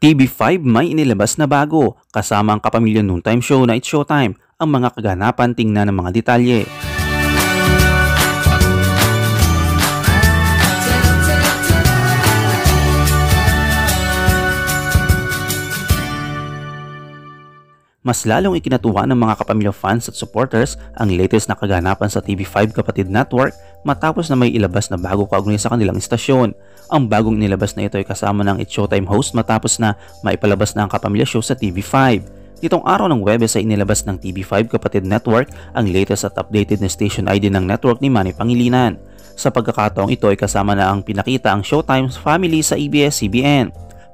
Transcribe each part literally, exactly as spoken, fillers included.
T V five may inilabas na bago kasama ang kapamilya noontime show na It's Showtime, ang mga kaganapan, tingnan ng mga detalye. Mas lalong ikinatuwa ng mga kapamilya fans at supporters ang latest na kaganapan sa T V five Kapatid Network matapos na may ilabas na bago kaugnay sa kanilang istasyon. Ang bagong nilabas na ito ay kasama ng It's Showtime host matapos na maipalabas na ang kapamilya show sa T V five. Nitong araw ng Huwebes ay inilabas ng T V five Kapatid Network ang latest at updated na station I D ng network ni Manny Pangilinan. Sa pagkakataong ito ay kasama na ang pinakita ang Showtime family sa A B S C B N.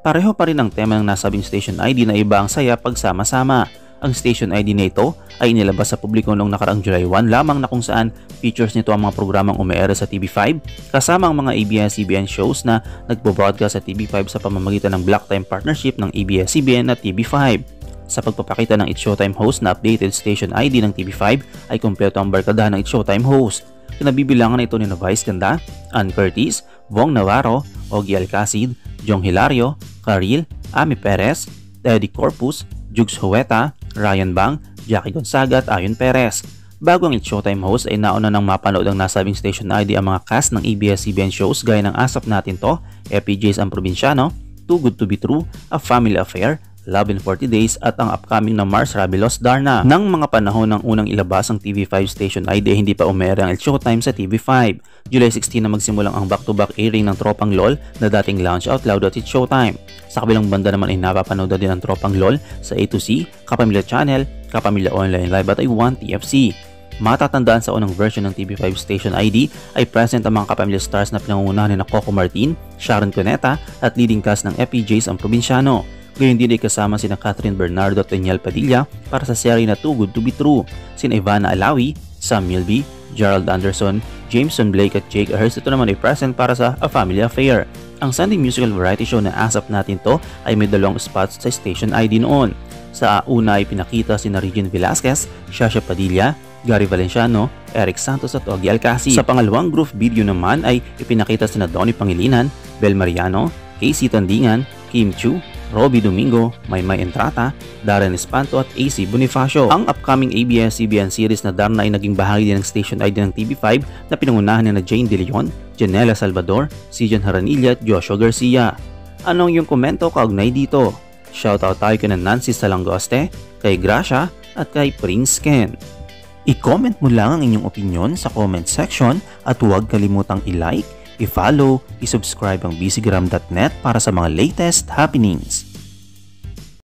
Pareho pa rin ang tema ng nasabing station I D na iba ang saya pagsama-sama. Ang station I D na ito ay inilabas sa publiko noong nakaraang July one lamang, na kung saan features nito ang mga programang umeere sa T V five kasama ang mga A B S C B N shows na nagbo-broadcast sa T V five sa pamamagitan ng block time partnership ng A B S C B N at T V five. Sa pagpapakita ng It's Showtime host na updated station I D ng T V five ay kumpleto ang barkadahan ng It's Showtime host. Kinabibilangan ito ni Vice Ganda, Anne Curtis, Bong Navarro, Ogie Alcasid, Jhong Hilario, Karyl, Amy Perez, Teddy Corpuz, Jugs Hueta, Ryan Bang, Jackie Gonzaga at Ion Perez. Bago ang It's Showtime host ay nauna nang mapanood ang nasabing station I D ang mga cast ng A B S C B N shows gaya ng ASAP Natin To, F P J's Ang Probinsyano, Too Good To Be True, A Family Affair, Love in forty days at ang upcoming na Mars Rabilos Darna. Nang mga panahon ng unang ilabas ang T V five station I D, hindi pa umere ang It's Showtime sa T V five. July sixteen na magsimulang ang back-to-back airing ng Tropang LOL na dating Lounge Out Loud at It's Showtime. Sa kabilang banda naman ay napapanood na din ang Tropang LOL sa A to C, Kapamilya Channel, Kapamilya Online Live at I one T F C. Matatandaan sa unang version ng T V five station I D ay present ang mga kapamilya stars na pinangungunahan ni Coco Martin, Sharon Cuneta at leading cast ng F P J's Ang Probinsyano. Gayon din ay kasama sina Kathryn Bernardo at Daniel Padilla para sa serye na Too Good To Be True, sina Ivana Alawi, Sam Milby, Gerald Anderson, Jameson Blake at Jake Aherst. Ito naman ay present para sa A Family Affair. Ang Sunday musical variety show na ASAP Natin To ay may dalawang spots sa station I D noon. Sa una ay pinakita sina Regine Velasquez, Zsa Zsa Padilla, Gary Valenciano, Erik Santos at Ogie Alcasid. Sa pangalawang group video naman ay ipinakita sina Donnie Pangilinan, Belle Mariano, Casey Tandingan, Kim Chu, Robbie Domingo, Maymay Entrata, Darren Espanto at A C Bonifacio. Ang upcoming A B S C B N series na Darna ay naging bahagi din ng station I D ng T V five na pinangunahan ni Jane De Leon, Janela Salvador, Sijan Haranilla at Joshua Garcia. Anong yung komento kaugnay dito? Shoutout tayo kay Nancy Salangoste, kay Gracia at kay Prince Ken. I-comment mo lang ang inyong opinion sa comment section at huwag kalimutang i-like, i-follow, i-subscribe ang busygram dot net para sa mga latest happenings.